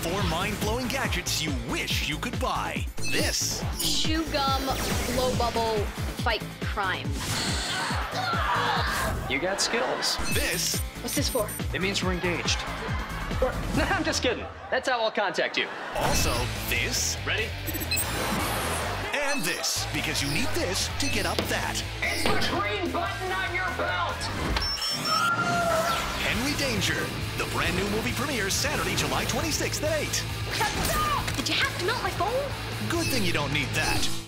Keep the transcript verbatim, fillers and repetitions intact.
Four mind-blowing gadgets you wish you could buy. This. Chew gum, blow bubble, fight crime. You got skills. This. What's this for? It means we're engaged. Or, no, I'm just kidding. That's how I'll contact you. Also, this. Ready? And this, because you need this to get up that. It's the green button on your belt! Henry Danger. The brand new movie premieres Saturday, July twenty-sixth at eight. Did you have to melt my phone? Good thing you don't need that.